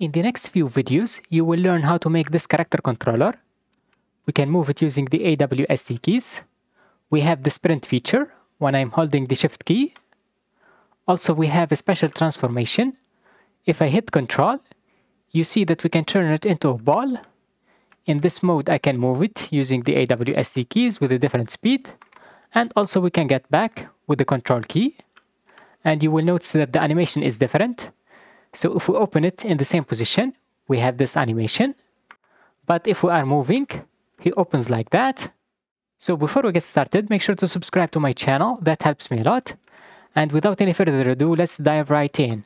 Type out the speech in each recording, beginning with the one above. In the next few videos, you will learn how to make this character controller. We can move it using the AWSD keys. We have the sprint feature when I'm holding the shift key. Also, we have a special transformation. If I hit control, you see that we can turn it into a ball. In this mode, I can move it using the AWSD keys with a different speed. And also we can get back with the control key. And you will notice that the animation is different. So if we open it in the same position, we have this animation. But if we are moving, he opens like that. So before we get started, make sure to subscribe to my channel. That helps me a lot. And without any further ado, let's dive right in.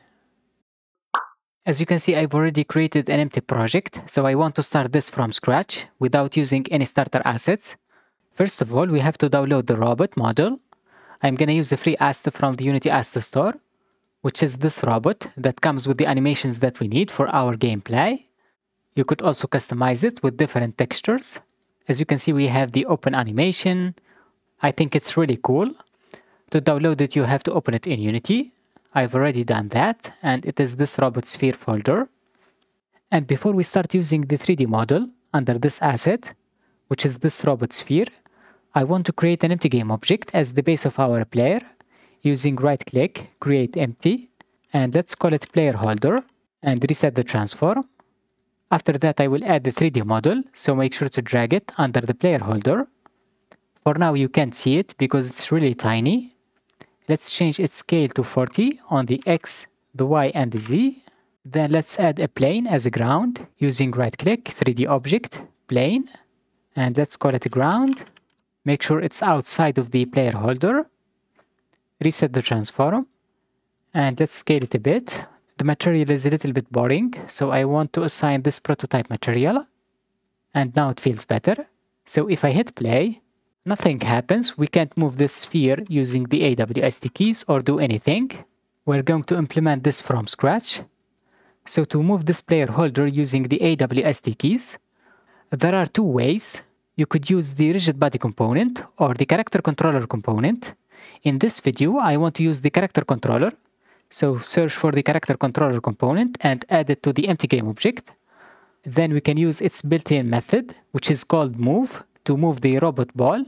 As you can see, I've already created an empty project. So I want to start this from scratch without using any starter assets. First of all, we have to download the robot model. I'm gonna use a free asset from the Unity Asset Store, which is this robot that comes with the animations that we need for our gameplay. You could also customize it with different textures. As you can see, we have the open animation. I think it's really cool. To download it, you have to open it in Unity. I've already done that, and it is this robot sphere folder. And before we start using the 3D model under this asset, which is this robot sphere, I want to create an empty game object as the base of our player. Using right-click, create empty, and let's call it player holder, and reset the transform. After that, I will add the 3D model, so make sure to drag it under the player holder. For now, you can't see it because it's really tiny. Let's change its scale to 40 on the X, the Y, and the Z. Then let's add a plane as a ground using right-click, 3D object, plane, and let's call it ground. Make sure it's outside of the player holder. Reset the transform, and let's scale it a bit. The material is a little bit boring, so I want to assign this prototype material, and now it feels better. So if I hit play, nothing happens. We can't move this sphere using the AWSD keys or do anything. We're going to implement this from scratch. So to move this player holder using the AWSD keys, there are two ways. You could use the rigid body component or the character controller component. In this video, I want to use the character controller, so search for the character controller component and add it to the empty game object. Then we can use its built-in method, which is called move, to move the robot ball.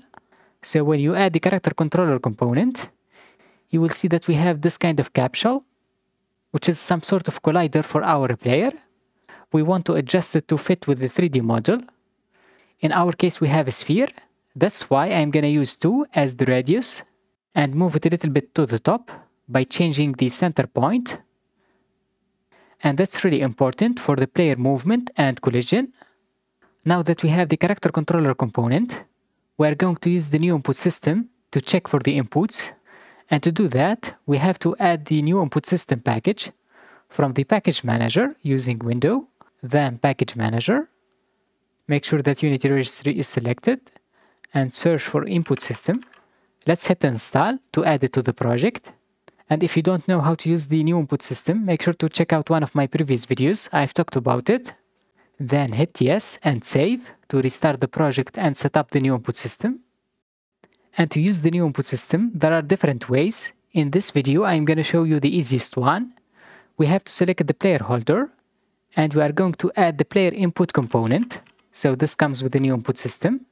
So when you add the character controller component, you will see that we have this kind of capsule, which is some sort of collider for our player. We want to adjust it to fit with the 3D model. In our case, we have a sphere. That's why I'm gonna use 2 as the radius, and move it a little bit to the top by changing the center point. And that's really important for the player movement and collision. Now that we have the character controller component, we're going to use the new input system to check for the inputs. And to do that, we have to add the new input system package from the Package Manager using Window, then Package Manager. Make sure that Unity Registry is selected and search for input system. Let's hit install to add it to the project. And if you don't know how to use the new input system, make sure to check out one of my previous videos. I've talked about it. Then hit yes and save to restart the project and set up the new input system. And to use the new input system, there are different ways. In this video, I'm going to show you the easiest one. We have to select the player holder, and we are going to add the player input component. So this comes with the new input system.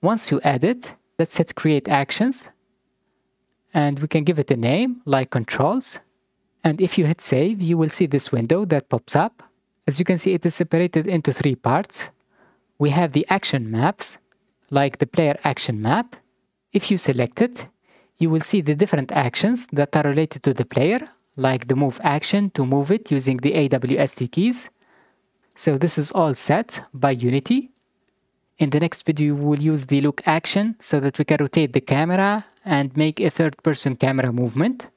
Once you add it, let's hit create actions, and we can give it a name like controls. And if you hit save, you will see this window that pops up. As you can see, it is separated into 3 parts. We have the action maps, like the player action map. If you select it, you will see the different actions that are related to the player, like the move action to move it using the AWSD keys. So this is all set by Unity. In the next video, we will use the look action so that we can rotate the camera and make a third-person camera movement.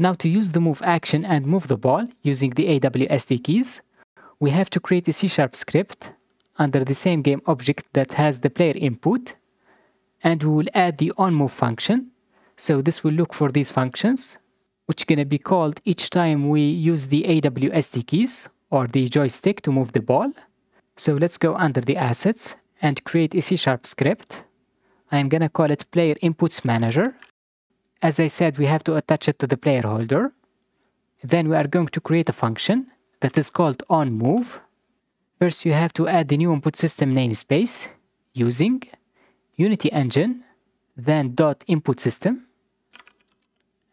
Now to use the move action and move the ball using the AWSD keys, we have to create a C-Sharp script under the same game object that has the player input, and we will add the onMove function. So this will look for these functions, which is gonna be called each time we use the AWSD keys or the joystick to move the ball. So let's go under the assets and create a C-Sharp script. I'm gonna call it Player Inputs Manager. As I said, we have to attach it to the player holder. Then we are going to create a function that is called onMove. First, you have to add the new input system namespace using Unity Engine, then .inputSystem,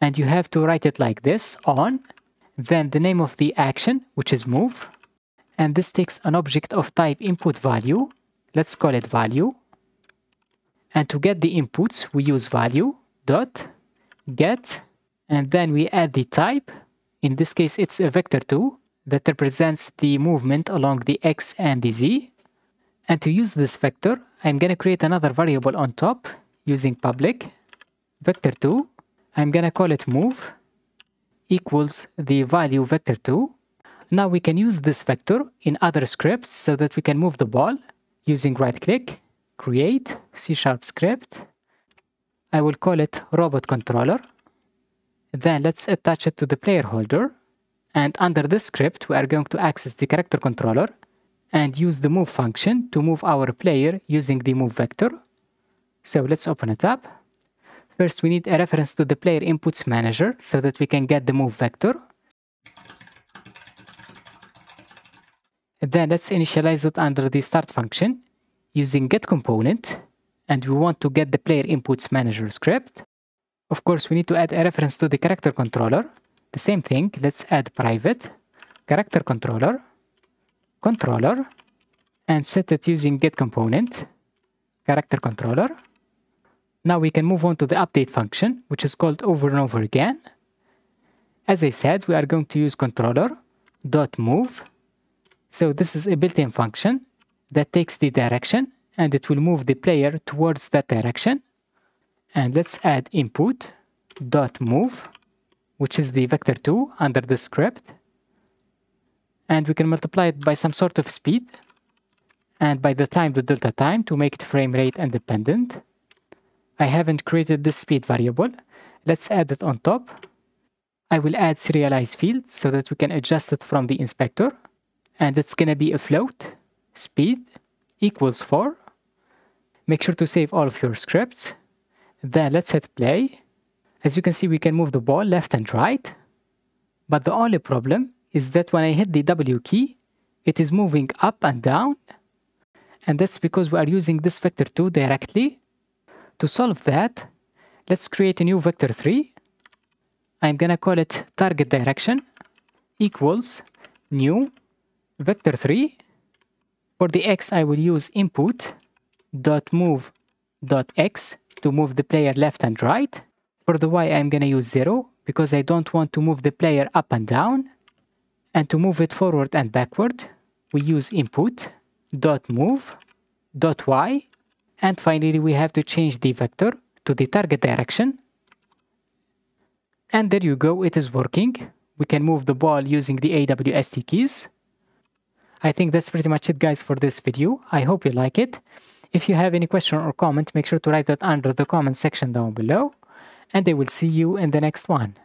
and you have to write it like this, on, then the name of the action, which is move, and this takes an object of type input value. Let's call it value. And to get the inputs, we use value dot get, and then we add the type. In this case, it's a vector2 that represents the movement along the x and the z. And to use this vector, I'm going to create another variable on top using public vector2. I'm going to call it move equals the value vector2. Now we can use this vector in other scripts so that we can move the ball using right-click, create C# script. I will call it robot controller. Then let's attach it to the player holder. And under this script, we are going to access the character controller and use the move function to move our player using the move vector. So let's open it up. First, we need a reference to the player inputs manager so that we can get the move vector. Then let's initialize it under the start function using getComponent, and we want to get the player inputs manager script. Of course, we need to add a reference to the character controller. The same thing, let's add private character controller, controller, and set it using getComponent, character controller. Now we can move on to the update function, which is called over and over again. As I said, we are going to use controller.move. So this is a built-in function that takes the direction and it will move the player towards that direction. And let's add input.move, which is the vector2 under the script. And we can multiply it by some sort of speed and by the time, the delta time, to make it frame rate independent. I haven't created this speed variable. Let's add it on top. I will add serialize field so that we can adjust it from the inspector. And it's going to be a float speed equals 4. Make sure to save all of your scripts. Then let's hit play. As you can see, we can move the ball left and right. But the only problem is that when I hit the W key, it is moving up and down. And that's because we are using this vector2 directly. To solve that, let's create a new vector 3. I'm going to call it target direction equals new vector 3. For the x, I will use input.move.x to move the player left and right. For the y, I'm going to use 0 because I don't want to move the player up and down. And to move it forward and backward, we use input.move.y. And finally, we have to change the vector to the target direction. And there you go, it is working. We can move the ball using the AWSD keys. I think that's pretty much it, guys, for this video. I hope you like it. If you have any question or comment, make sure to write that under the comment section down below. And I will see you in the next one.